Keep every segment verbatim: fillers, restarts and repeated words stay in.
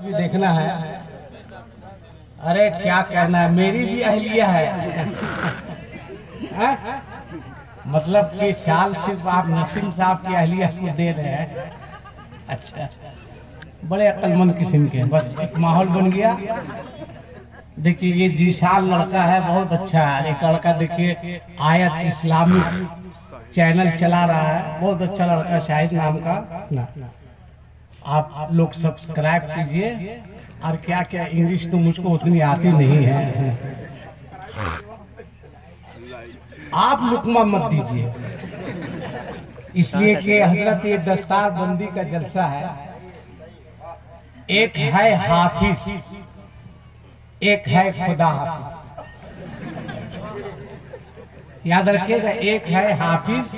भी देखना है। अरे क्या कहना है, मेरी भी अहलिया है। आ? मतलब कि साल सिर्फ आप नसीम साहब की अहलिया को दे रहे हैं। अच्छा, बड़े अक्लमंद किस्म के, बस एक माहौल बन गया। देखिए ये जीशान लड़का है, बहुत अच्छा है। एक लड़का देखिए आयत इस्लामिक चैनल चला रहा है, बहुत अच्छा लड़का शाहिद नाम का। ना, ना। आप लोग सब्सक्राइब कीजिए। और क्या क्या, इंग्लिश तो मुझको उतनी आती नहीं है। आप लुकमा मत दीजिए, इसलिए कि हजरत ये दस्तार बंदी का जलसा है। एक है हाफिज, एक है खुदा हाफिज। याद रखिएगा, एक है हाफिज,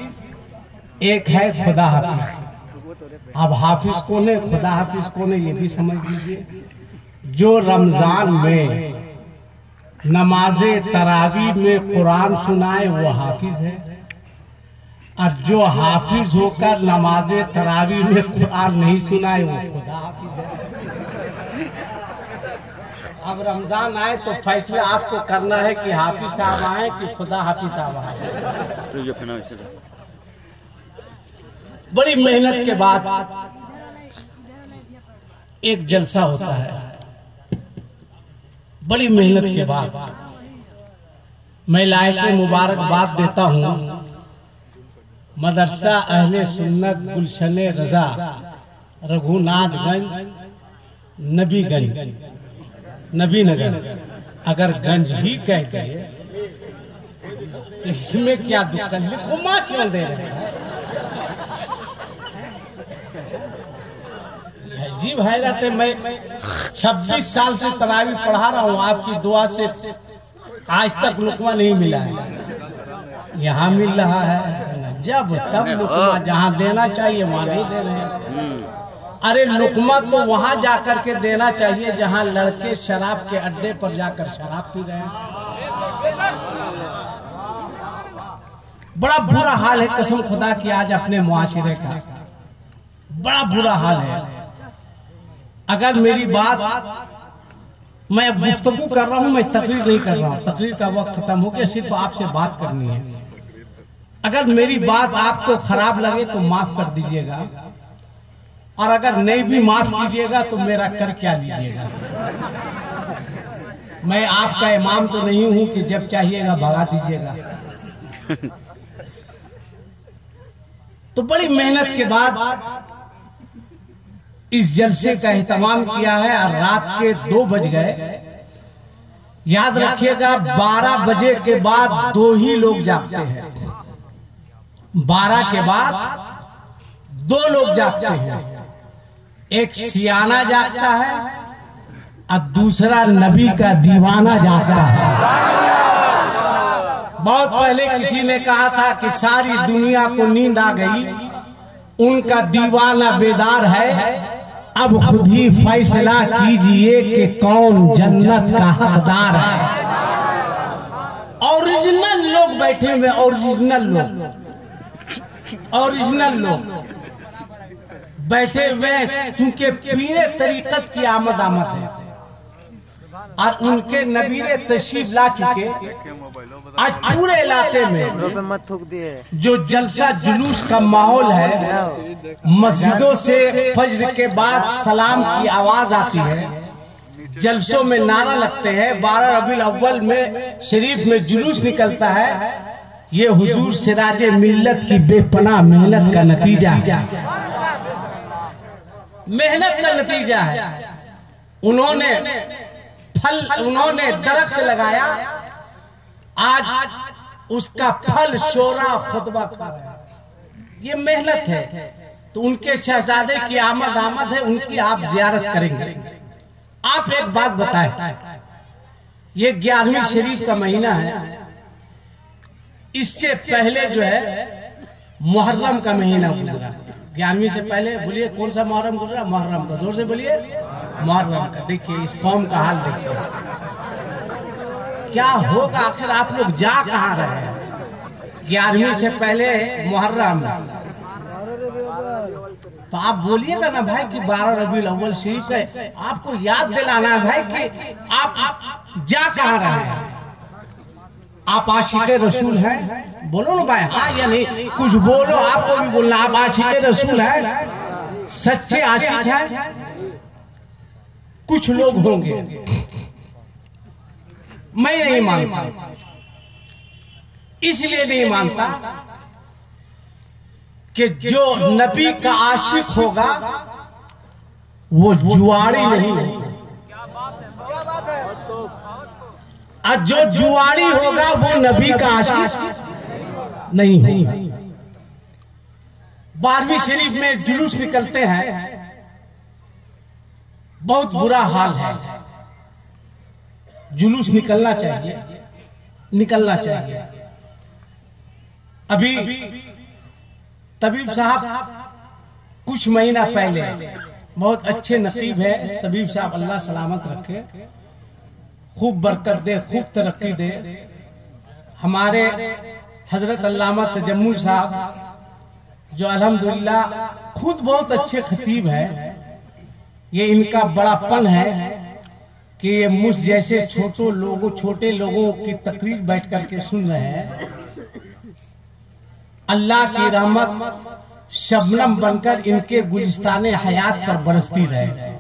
एक है खुदा हाफिज। अब हाफिज कौन है, खुदा हाफिज कौन है, ये भी समझ लीजिए। जो रमजान में नमाजे तरावी में कुरान सुनाए वो हाफिज है, और जो हाफिज होकर नमाजे तरावी में कुरान नहीं सुनाए वो खुदा हाफिज है। अब रमजान आए तो फैसला आपको करना है कि हाफिज साहब आए कि खुदा हाफिज साहब आए। बड़ी मेहनत के बाद एक जलसा होता है। बड़ी मेहनत के बाद मैं लायक मुबारकबाद देता हूँ मदरसा अहले सुन्नत गुलशन रजा रघुनाथगंज नबीगंज नबी नगर। अगर गंज ही कह गए तो इसमें क्या दिक्कत है, माँ क्यों दे रहे हैं जी। भाई मैं छब्बीस साल से तरावी पढ़ा रहा हूँ, आपकी दुआ से आज तक लुकमा नहीं मिला है, यहाँ मिल रहा है। जब तब लुकमा जहाँ देना चाहिए वहाँ नहीं दे रहे हैं। अरे लुकमा तो वहाँ जा कर के देना चाहिए जहाँ लड़के शराब के अड्डे पर जाकर शराब पी रहे हैं। बड़ा बुरा हाल है, कसम खुदा की आज अपने मुआशरे का बड़ा बुरा हाल है। अगर मेरी बात, मैं गुफ्तगू कर रहा हूँ, मैं तकरीर नहीं कर रहा हूँ, तकरीर का वक्त खत्म हो गया, सिर्फ आपसे बात करनी है। अगर मेरी बात आपको खराब लगे तो माफ कर दीजिएगा, और अगर नहीं भी माफ कीजिएगा तो मेरा कर क्या लीजिएगा। मैं आपका इमाम तो नहीं हूँ कि जब चाहिएगा भगा दीजिएगा। तो बड़ी मेहनत के बाद इस जलसे का एहतमाम किया है, और रात के दो बज गए। याद रखिएगा, बारह बजे के बाद दो ही लोग जागते हैं, बारह के बाद दो लोग जागते हैं। एक सियाना जागता है और दूसरा नबी का दीवाना जागता है। बहुत पहले किसी ने कहा था कि सारी दुनिया को नींद आ गई, उनका दीवाना बेदार है, अब खुद ही फैसला कीजिए कि कौन जन्नत का हकदार है। ओरिजिनल लोग बैठे हुए, ओरिजिनल लोग ओरिजिनल लोग बैठे हुए, चूंकि पीरे तरीकत की आमद आमद है और उनके नबीरे तशरीफ ला चुके। आज पूरे इलाके में जो जलसा जुलूस का माहौल है, मस्जिदों से फज्र के बाद सलाम की आवाज आती है, जलसों में नारा लगते हैं। बारह रबीउल अव्वल में शरीफ में जुलूस निकलता है, ये हुजूर सिराजे मिल्लत की बेपनाह मेहनत का नतीजा है, मेहनत का नतीजा है। उन्होंने फल, उन्होंने दरख्त लगाया, आज उसका फल शोरा खुतबा खा रहा है। ये मेहनत है। तो उनके शहजादे की आमद आमद है, उनकी आप जियारत करेंगे। आप एक बात बताएं, ये ग्यारहवीं शरीफ का महीना है, इससे पहले जो है मुहर्रम का महीना गुजरा। ग्यारहवीं से पहले बोलिए कौन सा मुहर्रम गुजरा, मुहर्रम का, जोर से बोलिए मुहर्रम का। देखिए इस कौम का हाल देखिए क्या होगा, आखिर आप लोग जा कहाँ रहे हैं। ग्यारहवीं से पहले मुहर्रम, तो आप बोलिएगा ना भाई कि बारह रबीउल अव्वल शरीफ है, आपको याद दिलाना है भाई कि आप आप जा कहाँ रहे हैं, आप आशिके रसूल हैं। बोलो ना भाई, हाँ या नहीं, कुछ बोलो, आपको भी बोलना, आप आशिके रसूल हैं, सच्चे आशिक हैं। कुछ लोग होंगे, मैं नहीं मानता, इसलिए नहीं मानता कि जो नबी का आशिक होगा वो जुआरी नहीं होगा, जो जुआरी होगा वो नबी का आशिक नहीं होगा। बारहवीं शरीफ में जुलूस निकलते हैं, बहुत बुरा हाल है। जुलूस निकलना चाहिए, निकलना चाहिए। अभी तबीब साहब कुछ महीना पहले, बहुत अच्छे नसीब है तबीब साहब, अल्लाह सलामत रखे, खूब बरकत दे, खूब तरक्की दे। हमारे हजरत अल्लामा तजम्मुल साहब जो अल्हम्दुलिल्लाह खुद बहुत अच्छे खतीब है, ये इनका बड़ापन है कि ये मुझ जैसे छोटे लोगों छोटे लोगों की तकरीर बैठ करके सुन रहे हैं। अल्लाह की रहमत शबनम बनकर इनके गुलिस्ताने हयात पर बरसती रहे।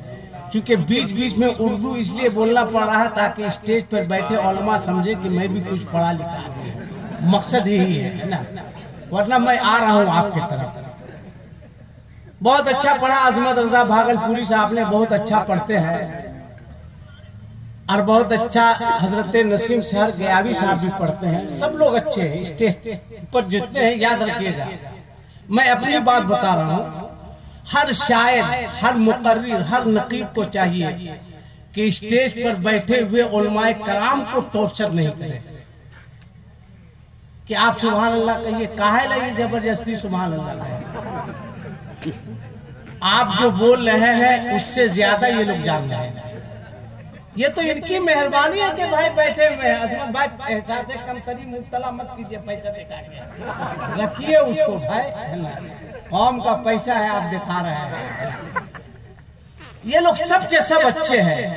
चूंकि बीच बीच में उर्दू इसलिए बोलना पड़ रहा ताकि स्टेज पर बैठे उलमा समझे कि मैं भी कुछ पढ़ा लिखा हूं, मकसद यही है ना, वरना मैं आ रहा हूं आपके तरफ। बहुत अच्छा पढ़ा अजमदा रजा भागलपुरी साहब ने, बहुत अच्छा पढ़ते हैं, और बहुत अच्छा हजरत नसीम शहर गयावी साहब भी पढ़ते हैं। सब लोग अच्छे हैं, स्टेज पर जितने हैं, याद रखिएगा। मैं अपनी बात बता रहा हूँ, हर शायर, हर मुकर्रिर, हर नकीब को चाहिए कि स्टेज पर बैठे हुए उलमाए कराम को टॉर्चर नहीं करें कि आप सुभान अल्लाह कहिए, काहे लगी जबरदस्ती सुभान अल्लाह। आप जो बोल रहे हैं उससे ज्यादा ये लोग जान रहे हैं। ये तो इनकी मेहरबानी है कि भाई बैठे हुए हैं। अजमत भाई, एहसास से कमतरी मुबतला मत कीजिए, पैसा देखा गया रखिए उसको भाई, कौम का पैसा है आप दिखा रहे हैं। ये लोग सब के सब अच्छे हैं।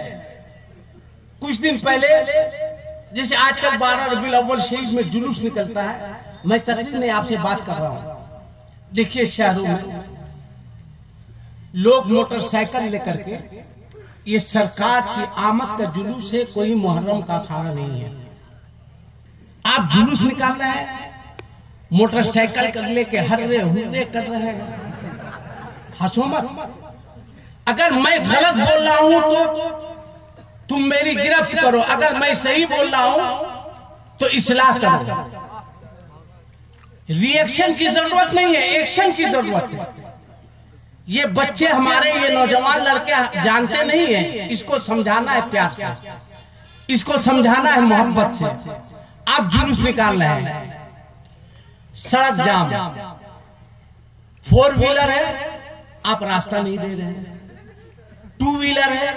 कुछ दिन पहले, जैसे आजकल बारह रबीउल अव्वल शरीफ में जुलूस निकलता है, मैं तकरीर नहीं आपसे बात कर रहा हूँ। देखिए शहरों में लोग मोटरसाइकिल लेकर के, ये सरकार की आमद का जुलूस है, कोई मुहर्रम का खाना नहीं है। आप जुलूस निकाल रहे हैं, मोटरसाइकिल कर लेके हर्रे हुर्रे कर रहे हैं। हंसो मत, अगर मैं गलत बोल रहा हूं तो तुम मेरी गिरफ्त करो, अगर मैं सही बोल रहा हूं तो इस्लाह करो। रिएक्शन की जरूरत नहीं है, एक्शन की जरूरत है। ये बच्चे हमारे, ये नौजवान लड़के जानते नहीं है, इसको समझाना है प्यार से, इसको समझाना है मोहब्बत से। आप जुलूस निकाल रहे हैं, सड़क जाम, फोर व्हीलर है आप रास्ता नहीं दे रहे हैं, टू व्हीलर है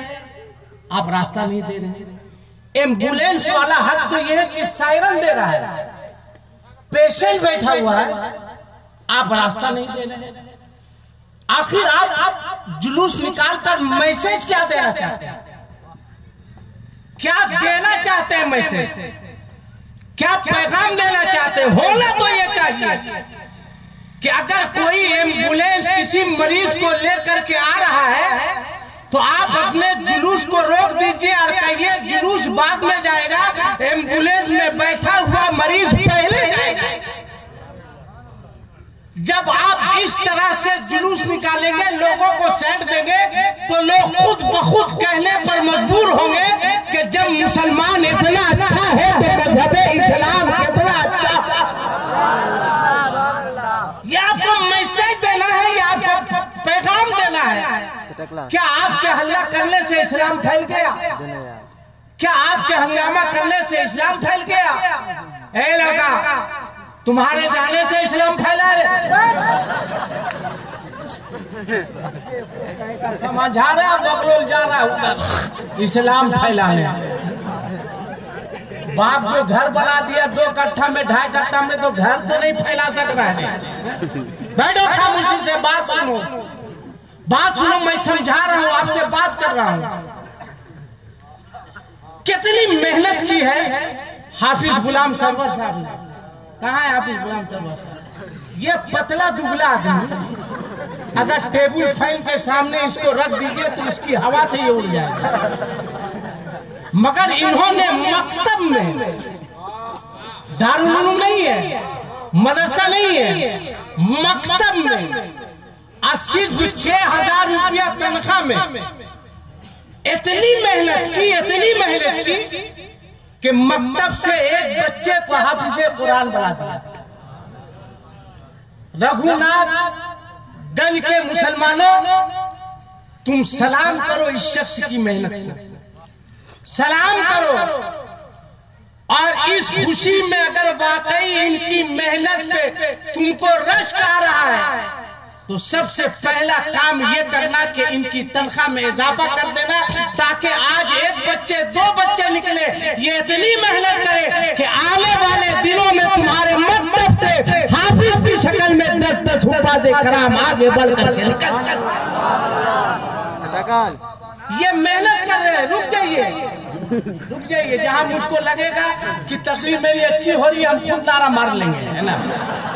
आप रास्ता नहीं दे रहे हैं। एम्बुलेंस वाला हक तो यह है कि सायरन दे रहा है, पेशेंट बैठा हुआ है, आप रास्ता नहीं दे रहे हैं। आखिर आप, आप जुलूस निकालकर मैसेज क्या देना चाहते हैं, क्या देना चाहते हैं मैसेज, क्या पैगाम देना चाहते हैं? होना तो ये चाहिए कि अगर कोई एम्बुलेंस किसी मरीज को लेकर के आ रहा है तो आप अपने जुलूस को रोक दीजिए और कहिए जुलूस बाद में जाएगा, एम्बुलेंस में बैठा हुआ मरीज पहले जाएगा। जब आप इस तरह से जुलूस निकालेंगे, लोगों को सेट देंगे, तो लोग खुद बखुद कहने पर मजबूर होंगे कि जब मुसलमान इतना अच्छा है तो मजहब इस्लाम कितना अच्छा। ये आपको मैसेज देना है या आपको पैगाम देना है? क्या आपके हल्ला करने से इस्लाम फैल गया? क्या आपके हंगामा करने से इस्लाम फैल गया? ए लगा, तुम्हारे जाने से इस्लाम फैला है, समझा रहे आप लोग, जा रहा उधर इस्लाम फैलाने। बाप जो घर बना दिया दो कट्ठा में, ढाई कट्ठा में, तो घर तो नहीं फैला सक रहा है। बैठो, उसी से बात सुनो, बात सुनो, मैं समझा रहा हूँ, आपसे बात कर रहा हूँ। कितनी मेहनत की है हाफिज गुलाम सरवर साहब ने। कहाँ है हाफिज गुलाम सरवर साहब? ये पतला दुबला आदमी अगर टेबल फैन के सामने इसको रख दीजिए तो इसकी हवा से ही उड़ जाएगा। मगर इन्होंने मकतब में, दारुल उलूम नहीं है, मदरसा नहीं है, मकतब में सिर्फ छह हजार रुपया तनख्वाह में इतनी मेहनत की, इतनी मेहनत की कि मकतब से एक बच्चे को हाफिज़े कुरान बना दिया। रघुनाथ गंज के मुसलमानों, तुम सलाम करो इस शख्स की मेहनत को, सलाम करो। और इस खुशी में अगर वाकई इनकी मेहनत पे तुमको रश्क आ रहा है तो सबसे पहला काम ये करना कि इनकी तनख्वाह में इजाफा कर देना, ताकि आज एक बच्चे दो बच्चे निकले ये इतनी मेहनत करे कि आने वाले दिनों में तुम्हारे मतलब से हाफिज की शक्ल में दस दस से कराम आगे बढ़ करके निकल। ये मेहनत कर रहे हैं। रुक जाइए, रुक जाइए, जहाँ मुझको लगेगा कि तकरीर मेरी अच्छी हो रही है, हम खुद तारा मार लेंगे, है ना।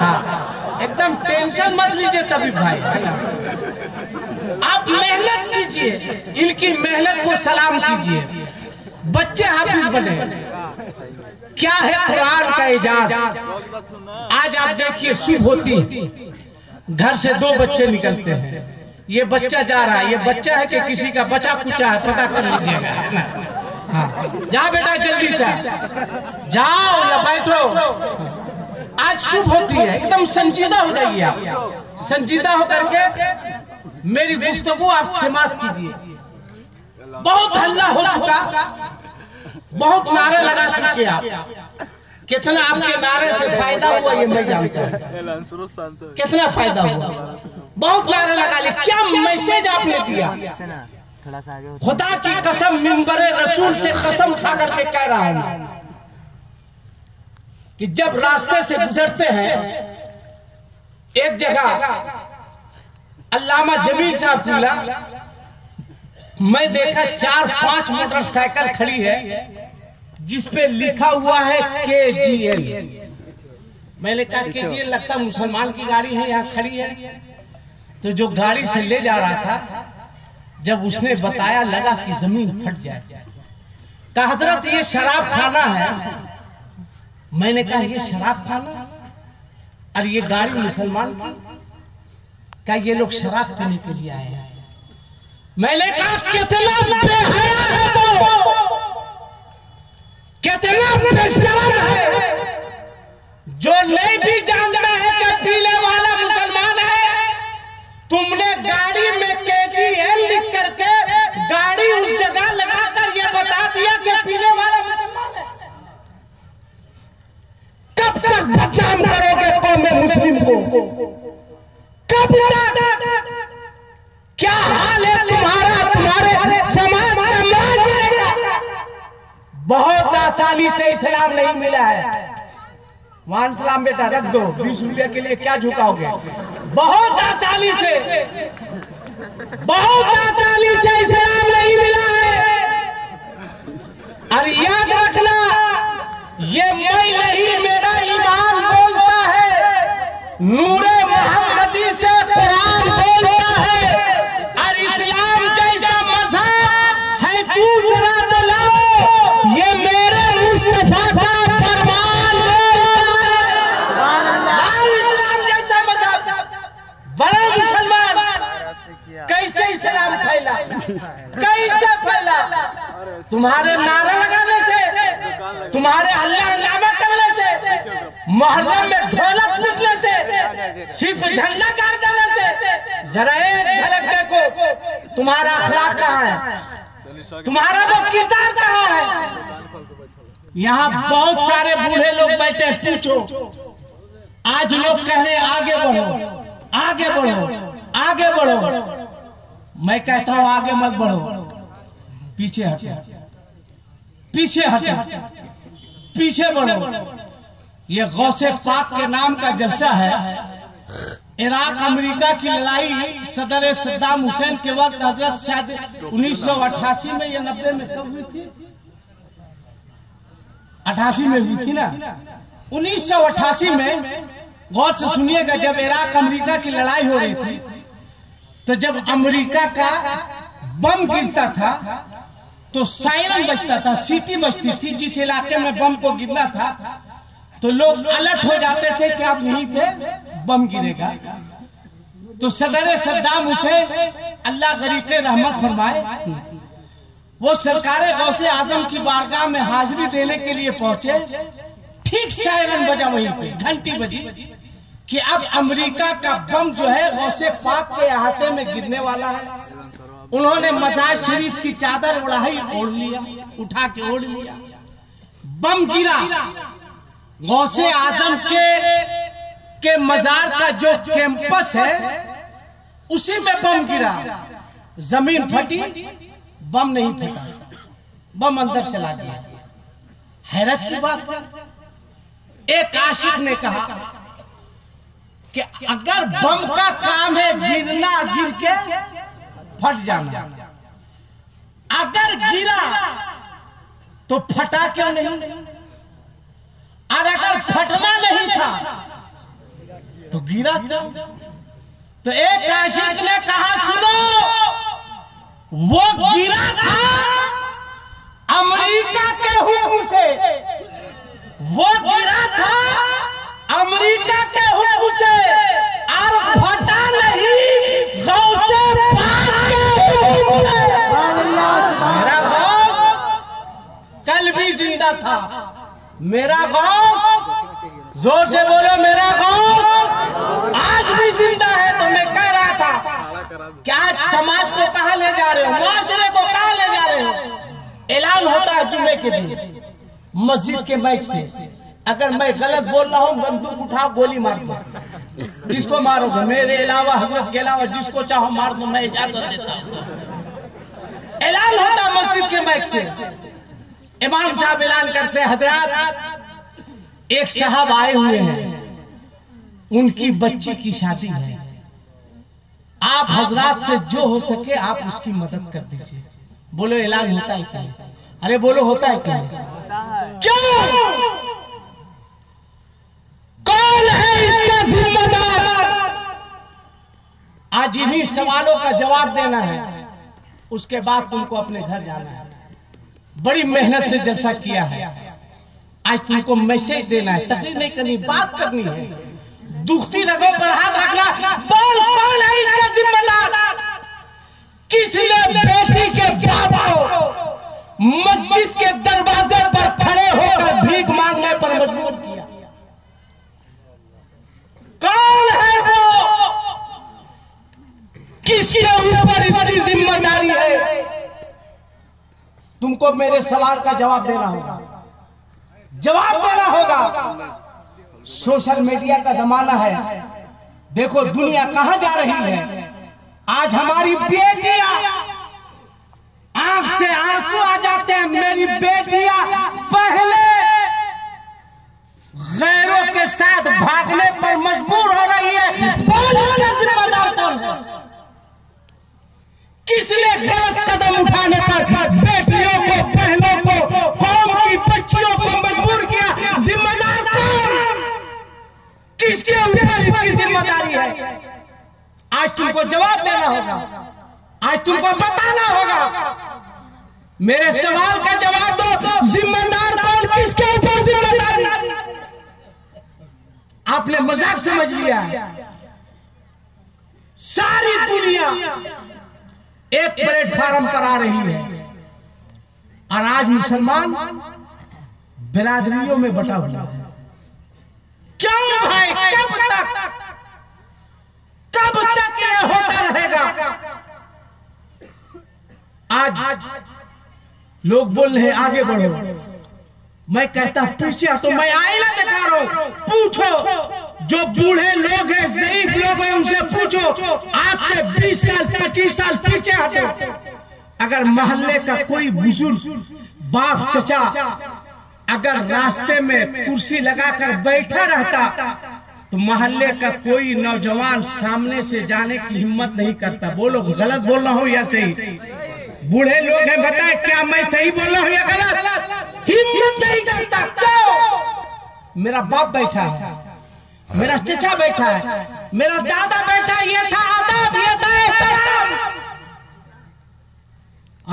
हाँ, एकदम टेंशन मत लीजिए तबीब भाई, है ना। आप मेहनत कीजिए, इनकी मेहनत को सलाम कीजिए, बच्चे हाफिज बने। क्या है कुरान का एजाज। आज आप देखिए, सुबह होती घर से दो बच्चे निकलते हैं, ये बच्चा जा रहा है, ये बच्चा है कि किसी का बचा कुचा है, पता कर लीजिएगा, है ना। हाँ, जा बेटा जल्दी से जाओ या बैठो। आज सुबह होती है, एकदम संजीदा हो जाइए आप, संजीदा होकर के मेरी गुफ्तगू आप समाप्त कीजिए। बहुत हल्ला हो चुका, बहुत नारे लगा चुके आप। कितना आपके नारे से फायदा हुआ ये मैं जानता हूँ, कितना फायदा हुआ, बहुत नारा लगा ले। क्या मैसेज आपने दिया, खुदा की कसम, मिंबरे रसूल से कसम खा करके कह रहा हूँ कि जब रास्ते से गुजरते हैं, एक जगह अल्लामा जमील साहब खुला, मैं देखा चार पांच मोटरसाइकिल खड़ी है जिसपे लिखा हुआ है के जी एल। मैंने कहा के जी एल लगता मुसलमान की गाड़ी है, यहाँ खड़ी है। तो जो गाड़ी से ले जा रहा था, जब उसने बताया लगा कि जमीन फट जाए। कहा हजरत ये शराब खाना है। मैंने कहा ये शराब खाना और ये गाड़ी मुसलमान की। कहा ये लोग शराब पीने के लिए आए हैं। मैंने कहा कितना बेहया है तो कितना परेशान है, जो नहीं भी जानता है कि पीने वाला मुसलमान है। तुमने गाड़ी में के जी एल लिख करके गाड़ी उस जगह लगाकर यह बता दिया कि पीने वाला मुसलमान है। कब तक बदनाम करोगे कौम मुस्लिम को, कब तक? क्या हाल है तुम्हारा, तुम्हारे समाज का? मान जाएगा बहुत आसानी से इस्लाम नहीं मिला है। मान सलाम बेटा रख दो, बीस रुपया के लिए क्या झुकाओगे। बहुत आसानी से, बहुत आसानी से इस्लाम नहीं मिला है। और याद रखना, ये मैं नहीं, मेरा ईमान बोलता है, नूरे मोहम्मदी से कुरान बोलता है। और इस्लाम जैसा मजहब है दूसरा ये मेरे मुस्तफा का फरमान है। इस्लाम जैसा मजहब, बड़ा मुसलमान कैसे इस्लाम फैला, कैसे फैला? तुम्हारे नारा लगाने से, तुम्हारे अल्लाह नामा करने से, मोहल्ले में ढोलक पीटने से, सिर्फ झंडा गाड़ करने से। जरा एक झलक देखो तुम्हारा अखलाक कहाँ है, तुम्हारा वो किरदार कहाँ है। यहाँ बहुत सारे बूढ़े लोग बैठे, पूछो। आज लोग कह रहे आगे बढ़ो, आगे बढ़ो, आगे बढ़ो। मैं कहता हूँ आगे मत बढ़ो, पीछे हटो, पीछे हटो, पीछे बढ़ो। ये गौसे पाक के नाम का जलसा है। इराक अमेरिका की लड़ाई सदर सद्दाम हुसैन के वक्त हजरत शाहिद उन्नीस सौ अट्ठासी में या नब्बे में कब हुई थी? अठासी में हुई थी ना। उन्नीस सौ अट्ठासी में गौर से सुनिएगा, जब इराक अमेरिका की लड़ाई हो रही थी तो जब अमेरिका का बम गिरता था तो सायरन बजता था, सीटी बजती थी। जिस इलाके में बम को गिरना था तो लोग अलर्ट हो जाते थे कि आप यहीं पे बम गिरेगा। तो सदर सद्दाम हुसैन अल्लाह गरीब के रहमत फरमाए, वो सरकारे गौसे आजम की बारगाह में हाजिरी देने के लिए पहुंचे। ठीक सायरन बजा, वहीं पे घंटी बजी कि अब अमेरिका का बम जो है गौसे पाक के अहाते में गिरने वाला है। उन्होंने मजार शरीफ की चादर उड़ाई, ओढ़ लिया, उठा के ओढ़ लिया। बम गिरा गौसे आजम के के मजार का जो कैंपस है उसी में बम गिरा। जमीन फटी, बम नहीं फटा, बम अंदर चला गया। हैरत की बात। एक आशिक ने कहा कि अगर बम का काम है गिरना, गिर के फट जाना, अगर गिरा तो फटा क्यों नहीं? और अगर फटना नहीं था तो गिरा क्यों? तो एक आशिक ने कहा सुनो, वो गिरा था अमेरिका के हुक्म से, वो गिरा था अमेरिका के हुक्म से, और फटा नहीं गौसे पाक के हुक्म से। मेरा गौस कल भी जिंदा था, मेरा गौस, जोर से बोलो मेरा गौस, आज भी जिंदा है। तो मैं कह रहा था कि आज समाज को कहां ले जा रहे हो, माशरे को कहां ले जा रहे हो। ऐलान होता है जुम्मे के दिन मस्जिद के माइक से, अगर मैं गलत बोल रहा हूं बंदूक उठाओ, गोली मार दो। जिसको मारोगे मेरे अलावा, हजरत के अलावा जिसको चाहो मार दो, मैं इजाजत देता हूं। ऐलान होता मस्जिद के माइक से, इमाम साहब ऐलान करते हैं, हजरात एक साहब आए हुए हैं, उनकी बच्ची की शादी है, आप हजरात से जो हो सके आप उसकी मदद कर दीजिए। बोलो ऐलान होता है क्या? अरे बोलो होता है क्या? क्यों? कौन है इसका जिम्मेदार? आज इन्हीं सवालों का जवाब देना है, उसके बाद तुमको अपने घर जाना है। बड़ी मेहनत से जलसा किया है, आज तुमको मैसेज देना है, तकरीर नहीं करनी, बात करनी है। दुखती रगों पर हाथ रखना, बोल कौन है इसका जिम्मेदार? किसने बेटी के बाप को मस्जिद के दरवाजे पर खड़े होकर भीख मांगने पर मजबूर किया? कौन है वो? किसके ऊपर इसकी जिम्मेदारी है? तुमको मेरे सवाल का जवाब देना होगा, जवाब देना होगा। सोशल मीडिया का जमाना है, देखो दुनिया कहां जा रही है। आज हमारी बेटियां, आंख से आंसू आ जाते हैं, मेरी बेटियां पहले गैरों के साथ भागने पर मजबूर हो रही है। जिम्मेदार कौन? किसने गलत कदम उठाने पर बेटियों को, बहनों को, कौम की बच्चियों को मजबूर किया? जिम्मेदार कौन? किसके ऊपर इसकी जिम्मेदारी है? आज तुमको जवाब देना होगा, आज तुमको बताना होगा। मेरे सवाल का जवाब दो, जिम्मेदार कौन? किसके ऊपर जिम्मेदारी? आपने मजाक समझ लिया। सारी दुनिया एक प्लेटफार्म पर आ रही है और आज मुसलमान बिरादरियों में बटा हुआ है। क्यों भाई? कब तक कब तक ये होता रहेगा? आज लोग बोल रहे हैं आगे बढ़ो, मैं कहता पीछे हटो। मैं आईना दिखा रहा हूं, पूछो जो बूढ़े लोग हैं, ज़ईफ लोग हैं, उनसे पूछो आज से बीस साल पच्चीस साल पीछे हटो। अगर मोहल्ले का कोई बुजुर्ग बाप चचा अगर रास्ते में कुर्सी लगाकर बैठा रहता तो मोहल्ले का कोई नौजवान सामने से जाने की हिम्मत नहीं करता। बोलो गलत बोल रहा हूँ या सही? बूढ़े लोग हैं, बताएं क्या मैं सही बोल रहा हूँ या गलत? हिम्मत नहीं करता। क्यों? मेरा बाप बैठा है, मेरा चचा बैठा है, मेरा दादा बैठा है, ये था आदाब, ये था एहतराम।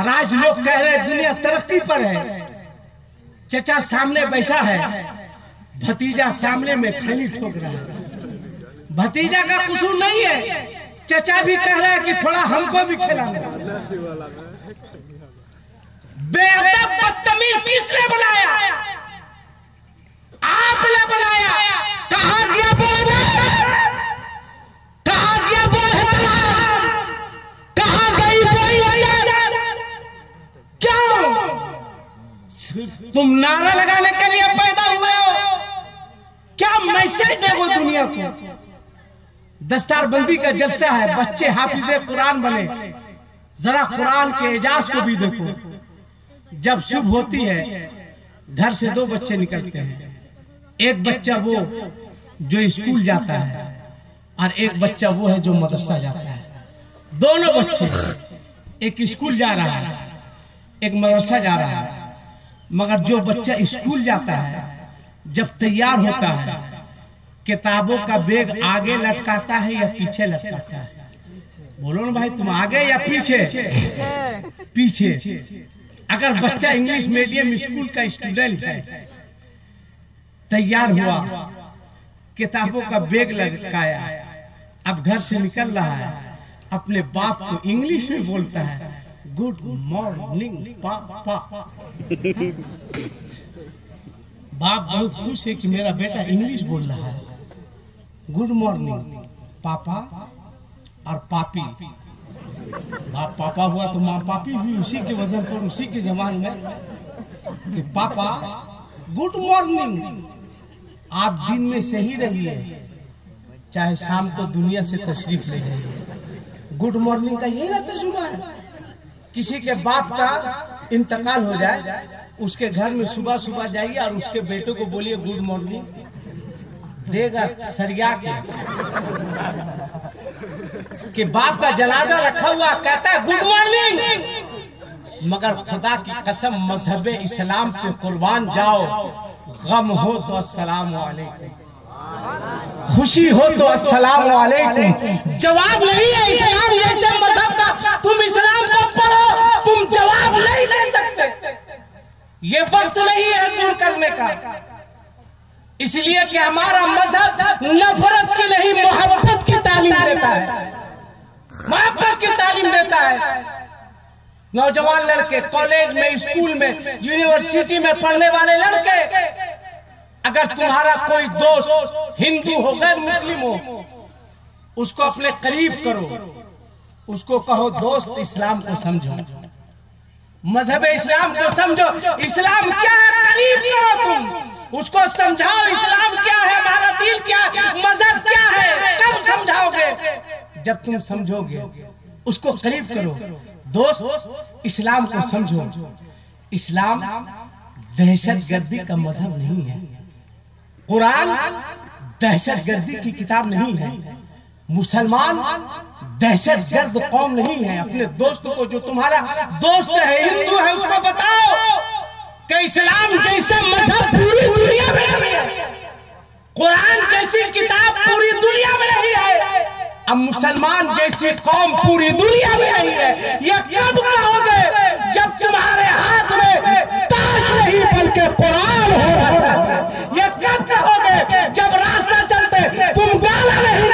और आज लोग कह रहे दुनिया तरक्की पर है, चचा सामने बैठा है, भतीजा सामने में खाली ठोक रहा है। भतीजा का कसूर नहीं है, चचा भी कह रहा है कि थोड़ा हमको भी खिलाना। बेअदब बदतमीज किसने बुलाया? आपने बुलाया। कहा गया वो अदब, कहा गया वो एहतराम, कहा गई वो इज्जत? क्यों तुम नारा लगाने के लिए पैदा हुए हो? क्या मैसेज दे वो दुनिया को? दस्तारबंदी का जलसा है, बच्चे हाफिजे कुरान बने, जरा कुरान के एजाज को भी देखो। जब सुबह होती है घर से दो बच्चे निकलते हैं, एक बच्चा वो जो स्कूल जाता है और एक बच्चा वो है जो मदरसा जाता है। दोनों बच्चे, एक स्कूल जा रहा है, एक मदरसा जा रहा है। मगर जो बच्चा स्कूल जाता है जब तैयार होता है, किताबों का बैग आगे लटकाता है या पीछे लटकाता है? बोलो ना भाई, तुम आगे या पीछे? पीछे। अगर बच्चा इंग्लिश मीडियम स्कूल का स्टूडेंट है, तैयार हुआ, किताबों का बैग लटकाया, अब घर से निकल रहा है, अपने बाप को इंग्लिश में बोलता है, गुड मॉर्निंग पापा। बाप बहुत खुश है कि मेरा बेटा इंग्लिश बोल रहा है। गुड मॉर्निंग पापा और पापी। बाप पापा हुआ तो माँ पापी हुई, उसी के वजन पर, उसी की जबान में कि पापा गुड मॉर्निंग। आप दिन में सही रहिए, चाहे शाम को दुनिया से तशरीफ ले जाइए। गुड मॉर्निंग का यही ना तर्जुमा है। किसी के बाप का इंतकाल हो जाए, उसके घर में सुबह सुबह जाइए और उसके बेटे को बोलिए गुड मॉर्निंग, देगा सरिया के। कि बाप का जनाजा रखा हुआ, कहता है गुड मॉर्निंग। मगर खुदा की कसम, मजहब इस्लाम पे कुर्बान जाओ, गम हो तो अस्सलाम वालेकुम, खुशी हो तो अस्सलाम वालेकुम। जवाब नहीं है इस्लाम जैसे मजहब का। तुम इस्लाम को पढ़ो, तुम जवाब नहीं दे सकते। ये वक्त नहीं है दूर करने का, इसलिए कि हमारा मजहब नफरत की नहीं मोहब्बत की तालीम देता है, मोहब्बत की तालीम देता है। नौजवान लड़के कॉलेज में, स्कूल में, यूनिवर्सिटी में पढ़ने वाले लड़के, अगर तुम्हारा कोई दोस्त हिंदू हो, गैर मुस्लिम हो, उसको अपने करीब करो, उसको कहो दोस्त इस्लाम को समझो, मजहब इस्लाम को समझो। इस्लाम क्या है करीब करो, तुम उसको समझाओ इस्लाम क्या है, हमारा दीन क्या है, मजहब क्या है। कब समझाओगे? जब तुम समझोगे, उसको करीब करो। दोस्त इस्लाम को समझो। इस्लाम दहशतगर्दी का मजहब नहीं है, कुरान दहशतगर्दी की किताब नहीं है, मुसलमान दहशतगर्द कौम नहीं है। अपने दोस्त को, जो तुम्हारा दोस्त है हिंदू है, उसको बताओ कि इस्लाम जैसे मजहब पूरी दुनिया में नहीं है, कुरान जैसी किताब पूरी दुनिया में नहीं है, अब मुसलमान जैसी कौम पूरी दुनिया में नहीं है। यह कब कहोगे? जब तुम्हारे हाथ में ताश नहीं बल्कि कुरान हो रहा है। यह कब कहोगे? जब रास्ता चलते तुम गाला नहीं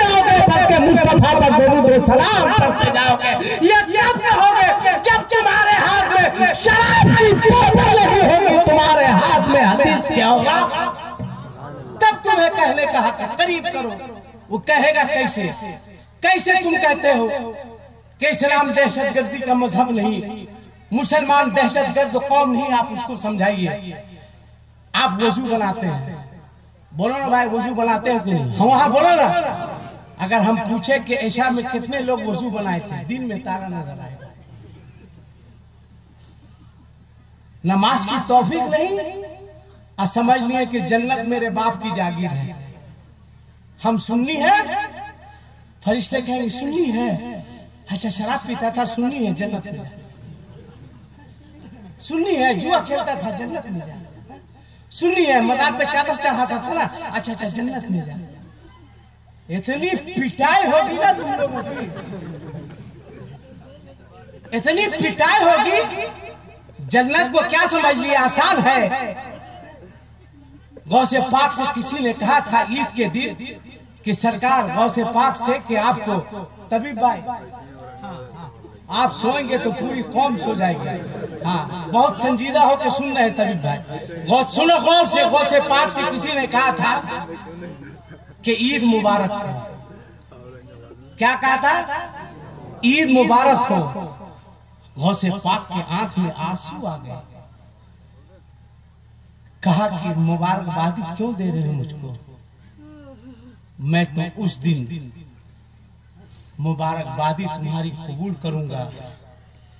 मुस्तफा पर दरूद व सलाम करते जाओगे। ये कब कहोगे? जब तुम्हारे हाथ में शराब की बोतल नहीं होगी, तुम्हारे हाथ में हदीस क्या होगा? तब तुम्हें कहने का हक है, करीब करो। वो कहेगा कैसे? कैसे तुम कहते हो कि इस्लाम दहशतगर्दी का मजहब नहीं, मुसलमान दहशतगर्द कौम नहीं? आप उसको समझाइए। आप वजू बनाते हैं, बोलो ना भाई, वजू बनाते हो कि नहीं? हाँ बोलो ना। अगर हम पूछे कि ऐशा में कितने लोग वजू बनाए थे, दिन में तारा नजर आए। नमाज की तौफीक नहीं और समझ नहीं है कि जन्नत मेरे बाप की जागीर है। हम सुन्नी है। फरिश्ते कहेंगे सुन्नी है, अच्छा शराब पीता था सुन्नी है जन्नत में, सुन्नी है जुआ खेलता था जन्नत में जा, सुन्नी है मजार पे चादर चढ़ाता था ना, अच्छा अच्छा जन्नत में जा। इतनी पिटाई होगी ना तुम लोगों की, इतनी पिटाई होगी। जन्नत को क्या समझ लिया आसान है। गौसे पाक से किसी ने कहा था ईद के दिन कि सरकार गौसे पाक से कि आपको तभी बाय आप सोएंगे तो पूरी कौम सो जाएगी। हाँ, बहुत संजीदा होकर सुन रहे हैं तबीब भाई। गौ सुनो गौर से, गौसे पाक से किसी ने कहा था कि ईद मुबारक हो। क्या कहा था? ईद मुबारक हो। गौसे पाक की आंख में आंसू आ गए। कहा कि मुबारकबादी क्यों दे रहे हो मुझको, मैं तो उस दिन मुबारकबादी तुम्हारी कबूल करूंगा